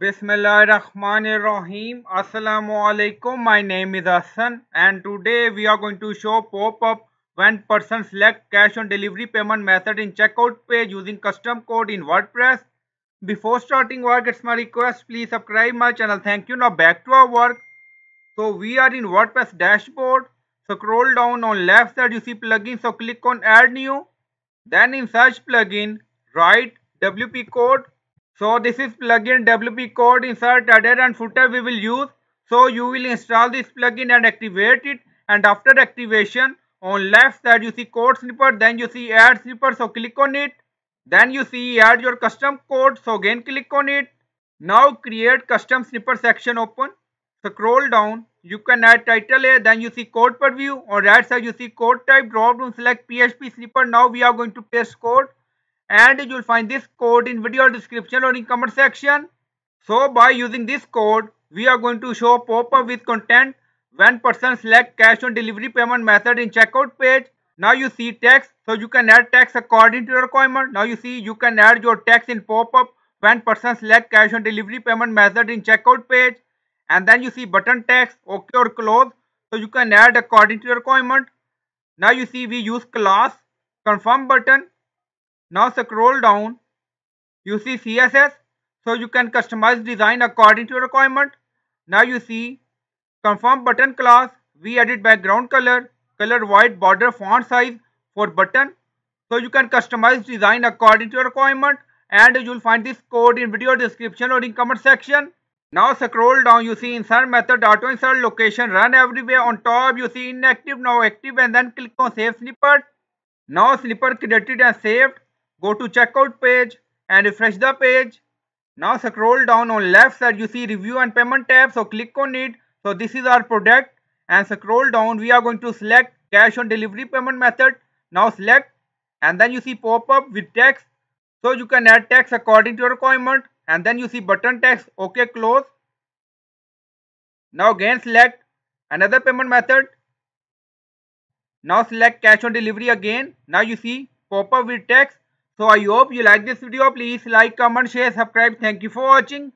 Bismillahir Rahmanir Rahim. Assalamu Alaikum. My name is Hassan and today we are going to show pop-up when person select cash on delivery payment method in checkout page using custom code in WordPress. Before starting work, it's my request, please subscribe my channel. Thank you. Now back to our work. So we are in WordPress dashboard. So scroll down on left side, you see plugin. So click on add new. Then in search plugin, write WP Code. So this is plugin WP Code, insert, header and footer we will use. So you will install this plugin and activate it. And after activation, on left side you see code snipper, then you see add snipper. So click on it. Then you see add your custom code. So again click on it. Now create custom snipper section open. Scroll down. You can add title A. Then you see code preview. On right side you see code type. Drop down select PHP snipper. Now we are going to paste code. And you will find this code in video description or in comment section. So by using this code, we are going to show pop-up with content when person select cash on delivery payment method in checkout page. Now you see text, so you can add text according to your requirement. Now you see you can add your text in pop-up when person select cash on delivery payment method in checkout page. And then you see button text, OK or close. So you can add according to your requirement. Now you see we use class, confirm button. Now scroll down, you see CSS, so you can customize design according to your requirement. Now you see confirm button class, we added background color, color white, border, font size for button. So you can customize design according to your requirement and you will find this code in video description or in comment section. Now scroll down, you see insert method, auto insert, location, run everywhere. On top you see inactive, now active, and then click on save snippet. Now snippet created and saved. Go to checkout page and refresh the page. Now scroll down on left side you see review and payment tab. So click on it. So this is our product and scroll down. We are going to select cash on delivery payment method. Now select and then you see pop up with text. So you can add text according to your requirement and then you see button text, OK, close. Now again select another payment method. Now select cash on delivery again. Now you see pop up with text. So I hope you like this video. Please like, comment, share, subscribe. Thank you for watching.